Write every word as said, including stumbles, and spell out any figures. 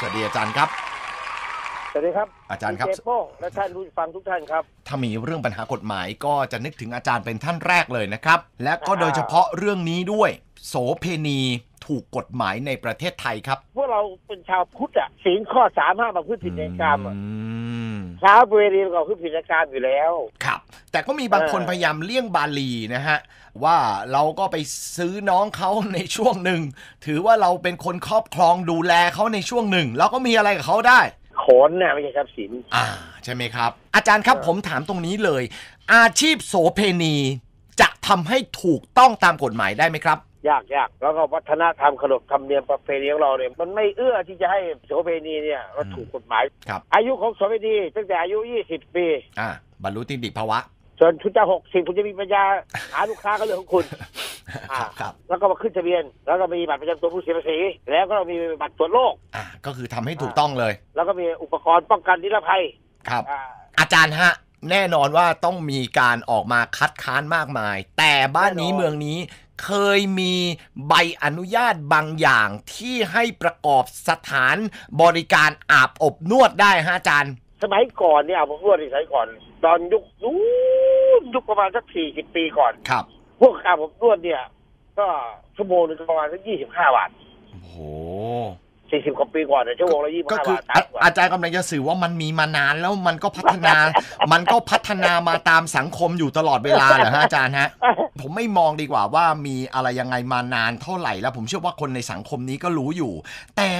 สวัสดีอาจารย์ครับสวัสดีครับอาจารย์ครับและท่านผู้ฟังทุกท่านครับถ้ามีเรื่องปัญหากฎหมายก็จะนึกถึงอาจารย์เป็นท่านแรกเลยนะครับและก็โดยเฉพาะเรื่องนี้ด้วยโสเพณีถูกกฎหมายในประเทศไทยครับพวกเราเป็นชาวพุทธอะศีลข้อสามห้ามพูดผิดในกรรมอะชาวเวรีเราพูดผิดในกรรมอยู่แล้วครับแต่ก็มีบางคนพยายามเลี่ยงบาลีนะฮะว่าเราก็ไปซื้อน้องเขาในช่วงหนึ่งถือว่าเราเป็นคนครอบครองดูแลเขาในช่วงหนึ่งเราก็มีอะไรกับเขาได้ขนน่ะไม่ใช่ทรัพย์สินอ่าใช่ไหมครับอาจารย์ครับผมถามตรงนี้เลยอาชีพโสเพณีจะทำให้ถูกต้องตามกฎหมายได้ไหมครับยากยากแล้วก็วัฒนธรรมขนบธรรมเนียมประเพณีของเราเนี่ยมันไม่เอื้อที่จะให้โสเพณีเนี่ยมันถูกกฎหมายครับอายุของโสเพณีตั้งแต่อายุยี่สิบปีอ่าบรรลุนิติภาวะจนชุดจะหกสิบคุณจะมีปัญญาหาลูกค้าก็เรื่องของคุณแล้วก็มาขึ้นทะเบียนแล้วก็มีบัตรประจำตัวผู้เสียภาษีแล้วก็มีบัตรตรวจโรคก็คือทำให้ถูกต้องเลยแล้วก็มีอุปกรณ์ป้องกันนิรภัยครับอาจารย์ฮะแน่นอนว่าต้องมีการออกมาคัดค้านมากมายแต่บ้านนี้เมืองนี้เคยมีใบอนุญาตบางอย่างที่ให้ประกอบสถานบริการอาบอบนวดได้ฮะอาจารย์สมัยก่อนเนี่ยอาบอบนวดสมัยก่อนตอนยุคนู้นยุคประมาณสักสี่สิบปีก่อนครับพวกอาบอบนวดเนี่ยก็ชั่วโมงนึงประมาณสักยี่สิบห้าบาทโอ้โหสี่สิบกว่าปีก่อนเนี่ยชั่วโมงละยี่สิบห้าบาทอาจารย์กำลังจะสื่อว่ามันมีมานานแล้วมันก็พัฒนามันก็พัฒนามาตามสังคมอยู่ตลอดเวลาเหรอฮะอาจารย์ฮะผมไม่มองดีกว่าว่ามีอะไรยังไงมานานเท่าไหร่แล้วผมเชื่อว่าคนในสังคมนี้ก็รู้อยู่แต่